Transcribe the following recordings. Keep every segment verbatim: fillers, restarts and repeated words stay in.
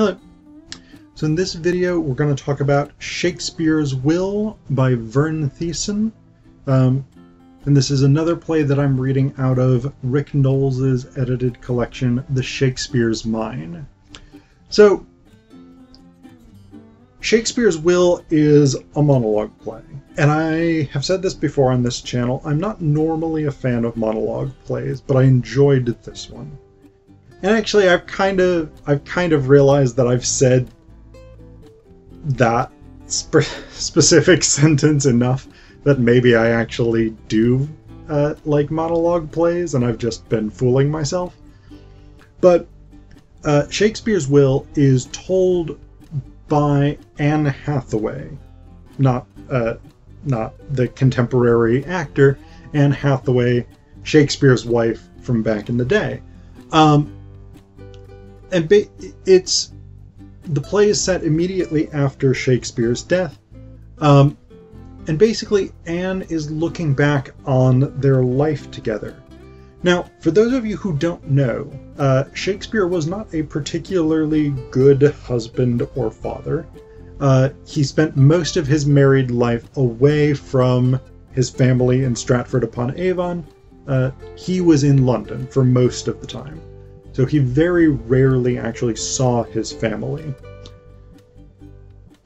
Hello. So in this video we're going to talk about Shakespeare's Will by Vern Thiessen. Um, and this is another play that I'm reading out of Rick Knowles' edited collection, The Shakespeare's Mine. So Shakespeare's Will is a monologue play. And I have said this before on this channel, I'm not normally a fan of monologue plays, but I enjoyed this one. And actually, I've kind of, I've kind of realized that I've said that sp specific sentence enough that maybe I actually do uh, like monologue plays, and I've just been fooling myself. But uh, Shakespeare's Will is told by Anne Hathaway, not uh, not the contemporary actor, Anne Hathaway, Shakespeare's wife from back in the day. Um, And it's the play is set immediately after Shakespeare's death, um, and basically Anne is looking back on their life together. Now, for those of you who don't know, uh, Shakespeare was not a particularly good husband or father. Uh, he spent most of his married life away from his family in Stratford-upon-Avon. Uh, he was in London for most of the time. So he very rarely actually saw his family.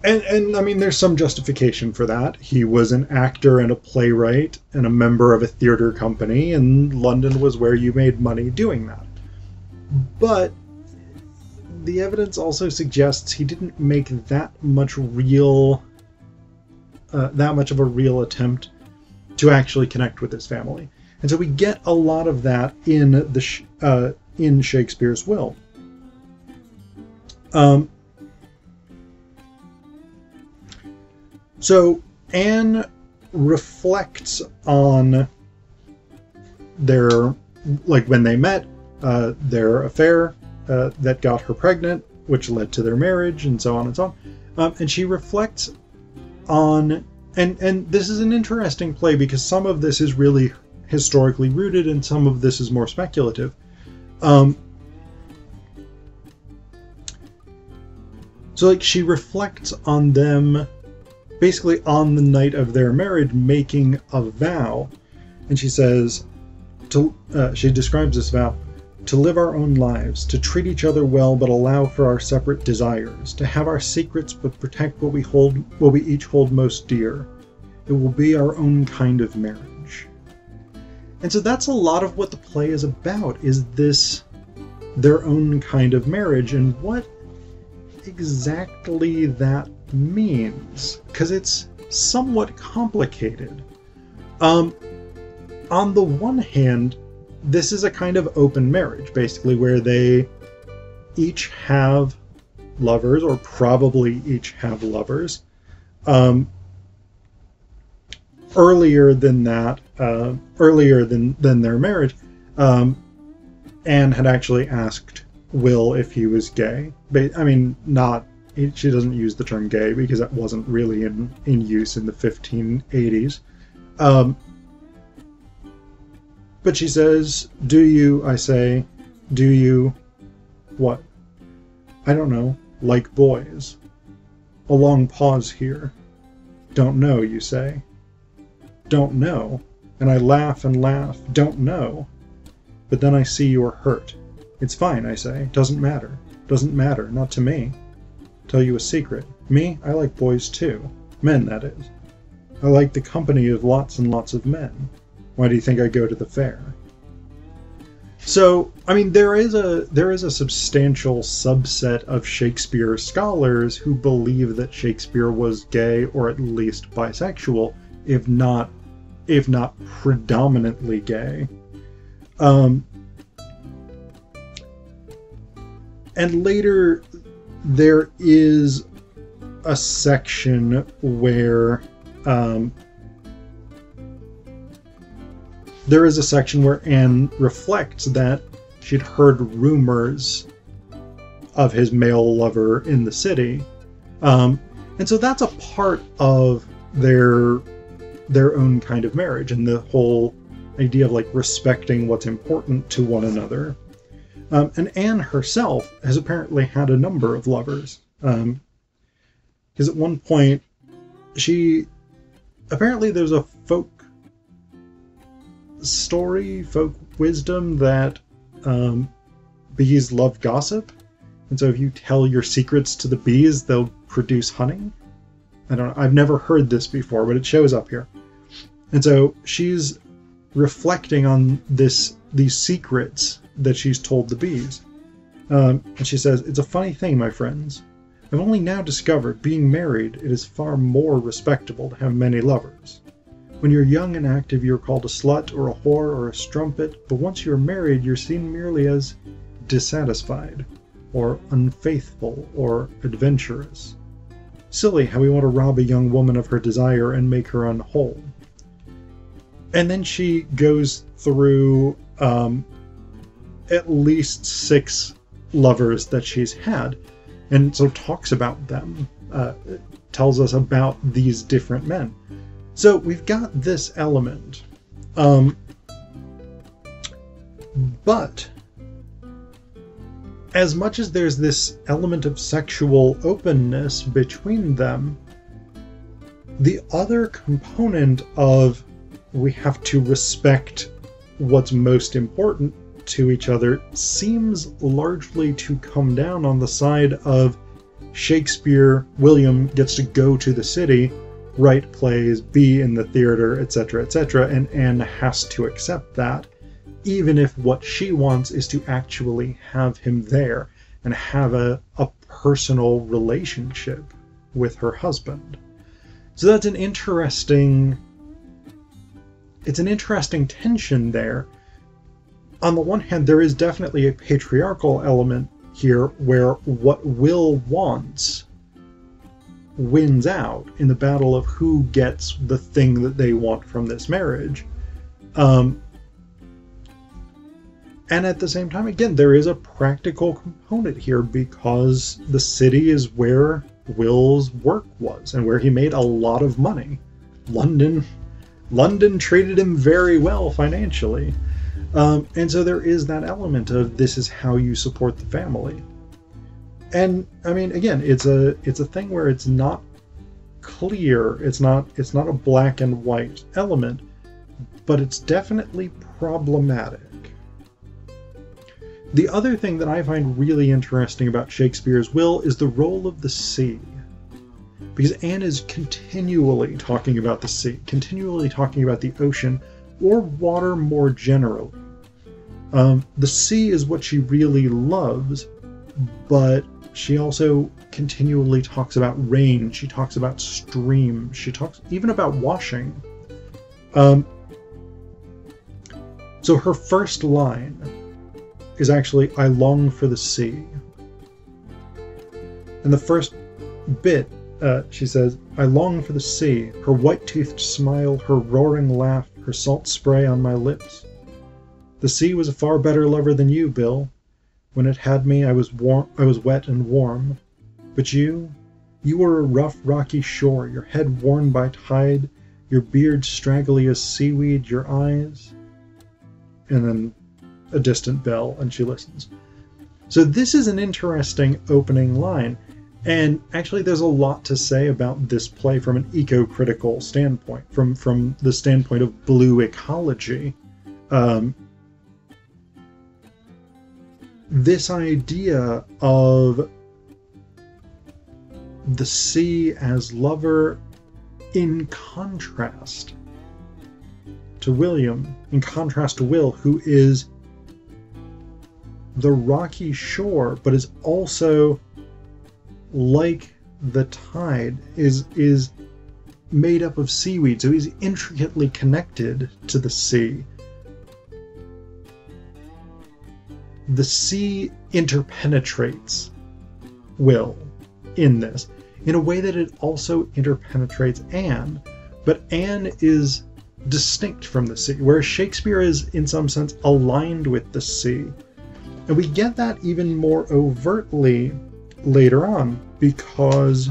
And, and I mean, there's some justification for that. He was an actor and a playwright and a member of a theater company, and London was where you made money doing that. But the evidence also suggests he didn't make that much real, uh, that much of a real attempt to actually connect with his family. And so we get a lot of that in the sh uh, in Shakespeare's Will. Um, so Anne reflects on their, like when they met, uh, their affair uh, that got her pregnant, which led to their marriage, and so on and so on. Um, and she reflects on, and, and this is an interesting play because some of this is really historically rooted and some of this is more speculative. Um, so like she reflects on them basically on the night of their marriage making a vow, and she says to uh, she describes this vow: to live our own lives, to treat each other well but allow for our separate desires, to have our secrets but protect what we hold what we each hold most dear. It will be our own kind of marriage. And so that's a lot of what the play is about, is this their own kind of marriage and what exactly that means, because it's somewhat complicated. Um, on the one hand, this is a kind of open marriage, basically, where they each have lovers, or probably each have lovers. Um, earlier than that, uh, earlier than, than their marriage, um, Anne had actually asked Will if he was gay. But, I mean, not, she doesn't use the term gay because that wasn't really in, in use in the fifteen eighties. Um, but she says, do you, I say, do you, what? I don't know, like boys. A long pause here. Don't know, you say. Don't know, and I laugh and laugh, don't know, but then I see you're hurt. It's fine, I say, doesn't matter, doesn't matter, not to me. Tell you a secret, me, I like boys too, men that is. I like the company of lots and lots of men. Why do you think I go to the fair? So, I mean, there is a, there is a substantial subset of Shakespeare scholars who believe that Shakespeare was gay or at least bisexual, if not, if not predominantly gay. Um, and later there is a section where, um, there is a section where Anne reflects that she'd heard rumors of his male lover in the city. Um, and so that's a part of their their own kind of marriage and the whole idea of like respecting what's important to one another. Um, and Anne herself has apparently had a number of lovers. Um, because at one point, she... Apparently there's a folk story, folk wisdom, that um, bees love gossip. And so if you tell your secrets to the bees, they'll produce honey. I don't know. I've never heard this before, but it shows up here. And so she's reflecting on this these secrets that she's told the bees. Um, and she says, "It's a funny thing, my friends. I've only now discovered, being married, it is far more respectable to have many lovers. When you're young and active, you're called a slut or a whore or a strumpet, but once you're married, you're seen merely as dissatisfied or unfaithful or adventurous. Silly how we want to rob a young woman of her desire and make her unwhole." And then she goes through um, at least six lovers that she's had, and so talks about them, uh, tells us about these different men. So we've got this element. Um, but as much as there's this element of sexual openness between them, the other component of we have to respect what's most important to each other seems largely to come down on the side of Shakespeare. William gets to go to the city, write plays, be in the theater, et cetera, et cetera, and Anne has to accept that, even if what she wants is to actually have him there and have a, a personal relationship with her husband. So that's an interesting... It's an interesting tension there. On the one hand, there is definitely a patriarchal element here where what Will wants wins out in the battle of who gets the thing that they want from this marriage. Um, and at the same time, again, there is a practical component here because the city is where Will's work was and where he made a lot of money. London... London treated him very well financially. Um, and so there is that element of this is how you support the family. And I mean, again, it's a it's a thing where it's not clear, it's not it's not a black and white element, but it's definitely problematic. The other thing that I find really interesting about Shakespeare's Will is the role of the sea. Because Anne is continually talking about the sea, continually talking about the ocean, or water more generally. Um, the sea is what she really loves, but she also continually talks about rain, she talks about streams, she talks even about washing. Um, so her first line is actually, "I long for the sea." And the first bit, Uh, she says, "I long for the sea, her white-toothed smile, her roaring laugh, her salt spray on my lips. The sea was a far better lover than you, Bill. When it had me, I was warm, I was wet and warm. But you, you were a rough, rocky shore, your head worn by tide, your beard straggly as seaweed, your eyes..." And then a distant bell, and she listens. So this is an interesting opening line. And actually there's a lot to say about this play from an eco-critical standpoint, from, from the standpoint of blue ecology. Um, this idea of the sea as lover in contrast to William, in contrast to Will, who is the rocky shore, but is also... like the tide, is is made up of seaweed, so he's intricately connected to the sea. The sea interpenetrates Will in this, in a way that it also interpenetrates Anne, but Anne is distinct from the sea, whereas Shakespeare is, in some sense, aligned with the sea. And we get that even more overtly later on, because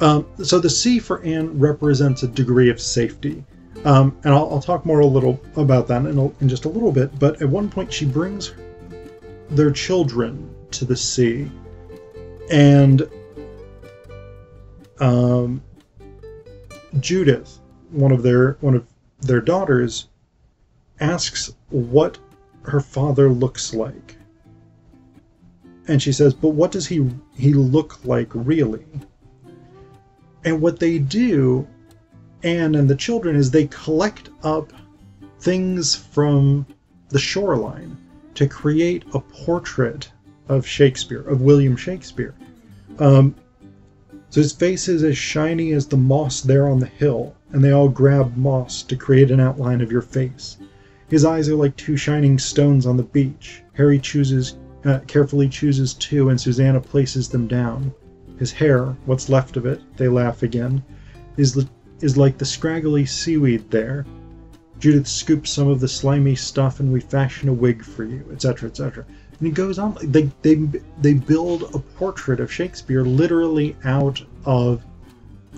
um, so the sea for Anne represents a degree of safety, Um, and I'll, I'll talk more a little about that in, a, in just a little bit. But at one point, she brings their children to the sea, and um, Judith, one of their one of their daughters, asks what her father looks like, and she says, "But what does he he look like really?" And what they do, Anne and the children, is they collect up things from the shoreline to create a portrait of Shakespeare, of William Shakespeare. Um, so his face is as shiny as the moss there on the hill, and they all grab moss to create an outline of your face. His eyes are like two shining stones on the beach. Harry chooses, uh, carefully chooses two, and Susanna places them down. His hair, what's left of it, they laugh again, is the is like the scraggly seaweed there. Judith scoops some of the slimy stuff, and we fashion a wig for you, et cetera, et cetera. And it goes on. They, they, they build a portrait of Shakespeare literally out of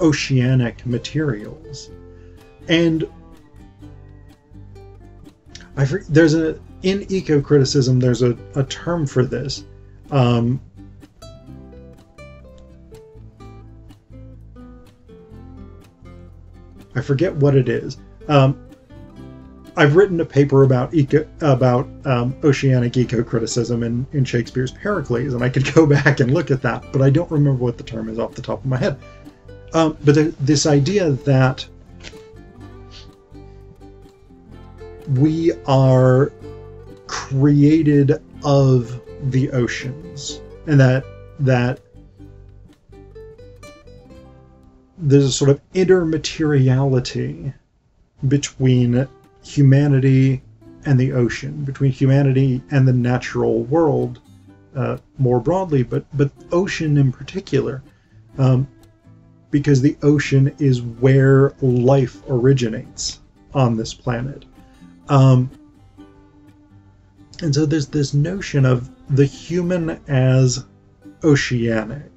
oceanic materials. And I, there's a, in eco-criticism, there's a, a term for this. Um, I forget what it is. Um, I've written a paper about eco, about um, oceanic eco-criticism in, in Shakespeare's Pericles, and I could go back and look at that, but I don't remember what the term is off the top of my head. Um, but th this idea that we are created of the oceans, and that that there's a sort of intermateriality between humanity and the ocean, between humanity and the natural world uh, more broadly, but but ocean in particular, um, because the ocean is where life originates on this planet. Um, and so there's this notion of the human as oceanic,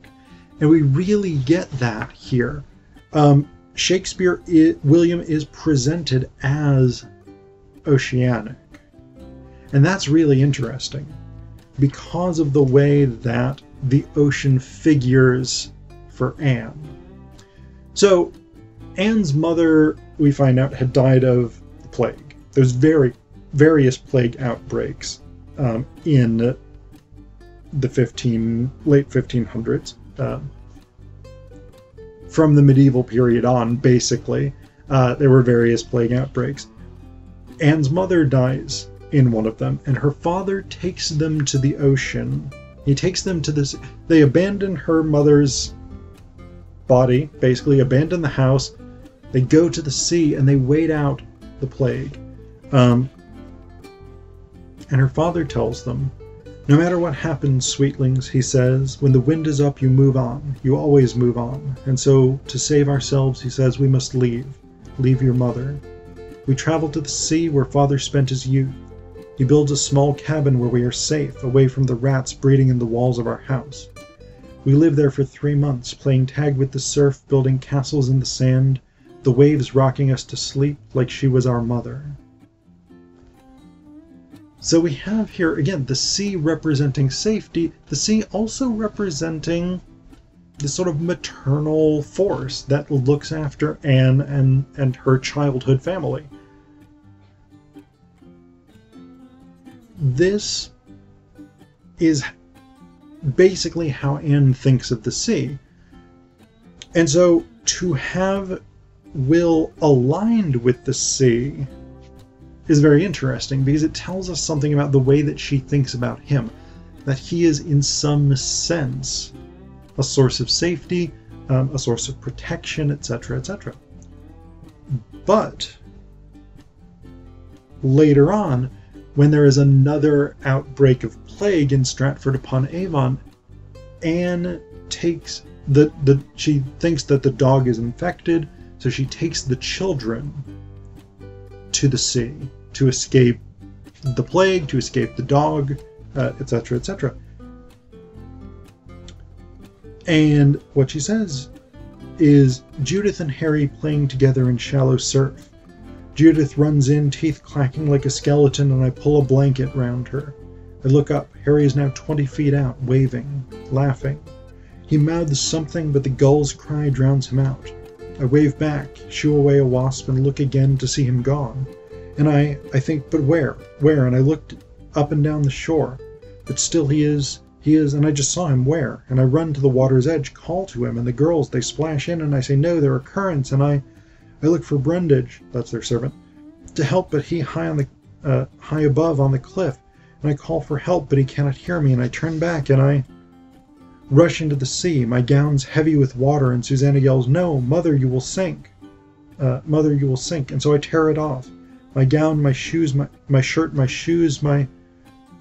and we really get that here. Um, Shakespeare, is, William is presented as oceanic, and that's really interesting because of the way that the ocean figures for Anne. So Anne's mother, we find out, had died of the plague. There's very various plague outbreaks um, in the fifteen late fifteen hundreds um, from the medieval period on. Basically, uh, there were various plague outbreaks. Anne's mother dies in one of them, and her father takes them to the ocean. He takes them to this... They abandon her mother's body, basically abandon the house. They go to the sea, and they wait out the plague. Um, and her father tells them, "No matter what happens, sweetlings," he says, "when the wind is up, you move on. You always move on. And so, to save ourselves," he says, "we must leave. Leave your mother. We travel to the sea where father spent his youth. He builds a small cabin where we are safe, away from the rats breeding in the walls of our house. We live there for three months, playing tag with the surf, building castles in the sand, the waves rocking us to sleep like she was our mother." So we have here, again, the sea representing safety, the sea also representing this sort of maternal force that looks after Anne and, and her childhood family. This is basically how Anne thinks of the sea. And so to have Will aligned with the sea is very interesting because it tells us something about the way that she thinks about him, that he is in some sense a source of safety, um, a source of protection, et cetera, et cetera. But later on, when there is another outbreak of plague in Stratford-upon-Avon, Anne takes the, the... She thinks that the dog is infected, so she takes the children to the sea to escape the plague, to escape the dog, uh, et cetera, et cetera. And what she says is, "Judith and Harry playing together in shallow surf. Judith runs in, teeth clacking like a skeleton, and I pull a blanket round her. I look up. Harry is now twenty feet out, waving, laughing. He mouths something, but the gull's cry drowns him out. I wave back, shoo away a wasp, and look again to see him gone. And I, I think, but where? Where? And I looked up and down the shore. But still he is, he is, and I just saw him where. And I run to the water's edge, call to him, and the girls, they splash in, and I say, no, there are currents, and I... I look for Brundage, that's their servant, to help, but he high on the, uh, high above on the cliff, and I call for help, but he cannot hear me, and I turn back, and I rush into the sea. My gown's heavy with water, and Susanna yells, no, mother, you will sink. Uh, mother, you will sink. And so I tear it off. My gown, my shoes, my, my shirt, my shoes, my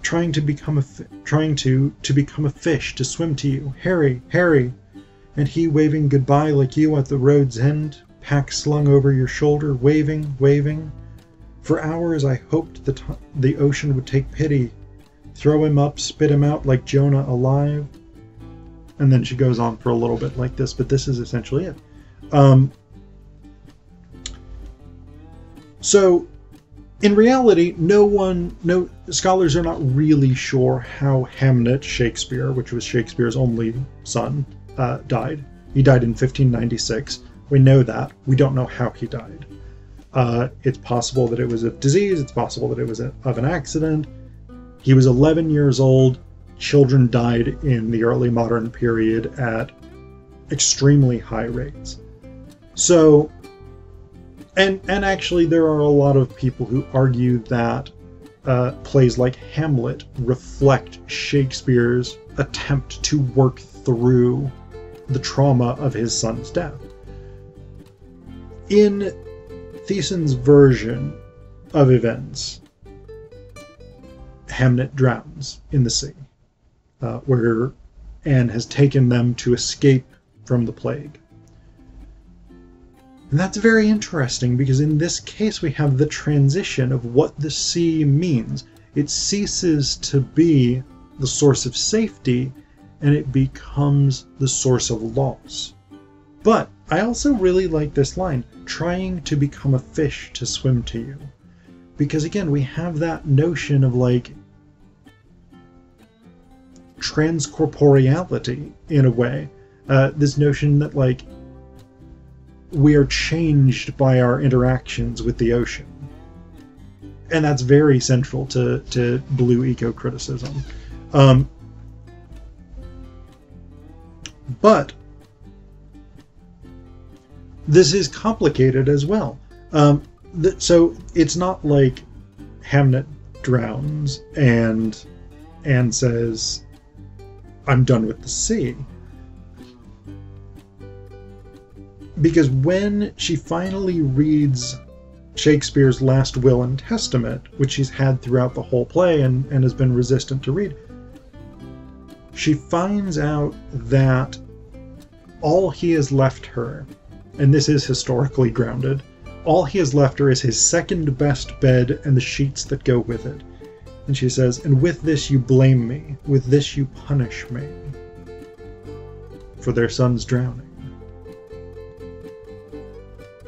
trying to become a, fi trying to, to become a fish, to swim to you. Harry, Harry. And he waving goodbye like you at the road's end. Pack slung over your shoulder, waving, waving. For hours I hoped the, the ocean would take pity, throw him up, spit him out like Jonah alive. And then she goes on for a little bit like this, but this is essentially it. Um, so, in reality, no one, no scholars are not really sure how Hamnet, Shakespeare, which was Shakespeare's only son, uh, died. He died in fifteen ninety-six. We know that. We don't know how he died. Uh, it's possible that it was a disease. It's possible that it was a, of an accident. He was eleven years old. Children died in the early modern period at extremely high rates. So, and and actually there are a lot of people who argue that uh, plays like Hamlet reflect Shakespeare's attempt to work through the trauma of his son's death. In Thiessen's version of events, Hamnet drowns in the sea, uh, where Anne has taken them to escape from the plague. And that's very interesting, because in this case we have the transition of what the sea means. It ceases to be the source of safety, and it becomes the source of loss. But I also really like this line, trying to become a fish to swim to you. Because again, we have that notion of like transcorporeality in a way. Uh, this notion that like we are changed by our interactions with the ocean. And that's very central to, to blue eco-criticism. Um, but this is complicated as well. Um, th so it's not like Hamnet drowns and Anne says, I'm done with the sea. Because when she finally reads Shakespeare's last will and testament, which she's had throughout the whole play and, and has been resistant to read, she finds out that all he has left her, and this is historically grounded, all he has left her is his second best bed and the sheets that go with it. And she says, and with this you blame me, with this you punish me for their son's drowning.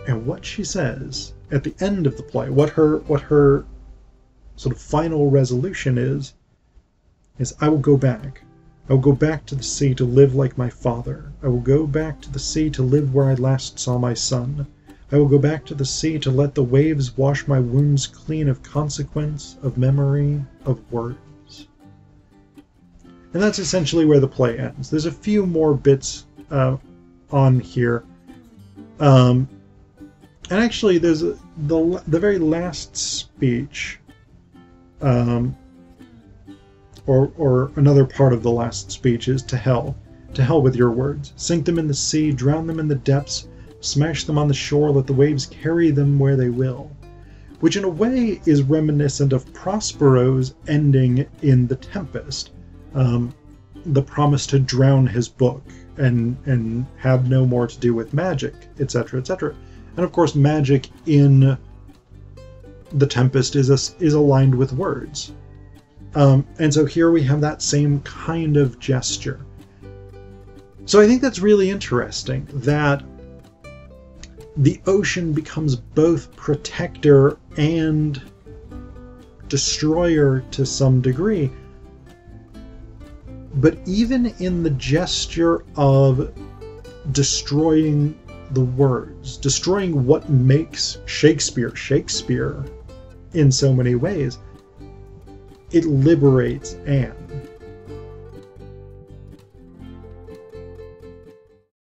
And what she says at the end of the play, what her, what her sort of final resolution is, is I will go back. I will go back to the sea to live like my father. I will go back to the sea to live where I last saw my son. I will go back to the sea to let the waves wash my wounds clean of consequence, of memory, of words. And that's essentially where the play ends. There's a few more bits uh, on here. Um, and actually, there's a, the, the very last speech... Um, Or, or another part of the last speech is to hell. To hell with your words. Sink them in the sea, drown them in the depths, smash them on the shore, let the waves carry them where they will. Which in a way is reminiscent of Prospero's ending in The Tempest. Um, the promise to drown his book and, and have no more to do with magic, et cetera, et cetera. And of course magic in The Tempest is, a, is aligned with words. Um, and so here we have that same kind of gesture. So I think that's really interesting, that the ocean becomes both protector and destroyer to some degree. But even in the gesture of destroying the words, destroying what makes Shakespeare Shakespeare in so many ways, it liberates Anne.